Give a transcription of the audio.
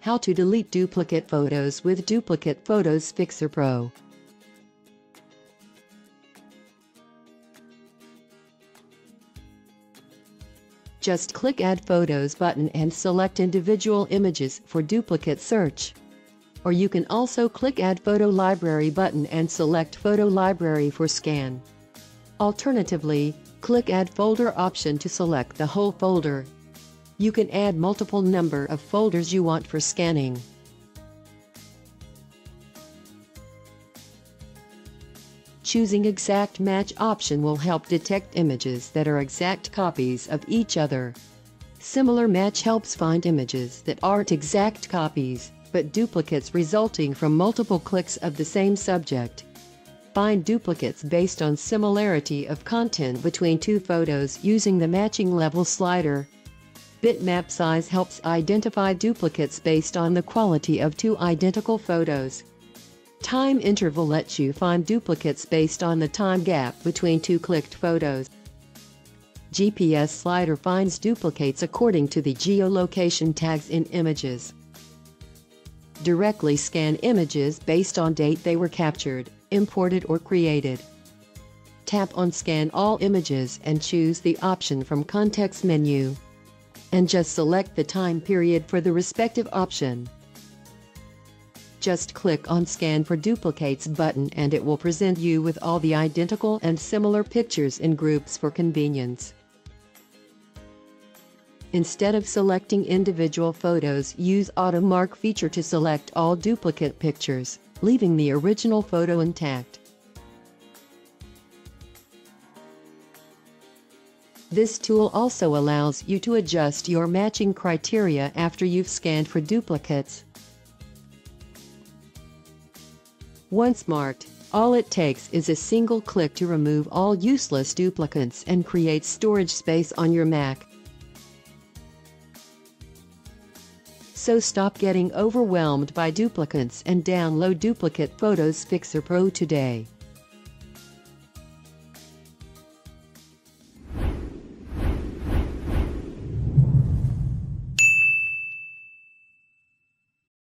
How to delete duplicate photos with Duplicate Photos Fixer Pro. Just click Add Photos button and select individual images for duplicate search. Or you can also click Add Photo Library button and select Photo Library for scan. Alternatively, click Add Folder option to select the whole folder. You can add multiple number of folders you want for scanning. Choosing exact match option will help detect images that are exact copies of each other. Similar match helps find images that aren't exact copies, but duplicates resulting from multiple clicks of the same subject. Find duplicates based on similarity of content between two photos using the matching level slider. Bitmap size helps identify duplicates based on the quality of two identical photos. Time interval lets you find duplicates based on the time gap between two clicked photos. GPS slider finds duplicates according to the geolocation tags in images. Directly scan images based on date they were captured, imported or created. Tap on Scan All Images and choose the option from context menu. And just select the time period for the respective option. Just click on Scan for Duplicates button and it will present you with all the identical and similar pictures in groups for convenience. Instead of selecting individual photos, use Auto Mark feature to select all duplicate pictures, leaving the original photo intact. This tool also allows you to adjust your matching criteria after you've scanned for duplicates. Once marked, all it takes is a single click to remove all useless duplicates and create storage space on your Mac. So stop getting overwhelmed by duplicates and download Duplicate Photos Fixer Pro today.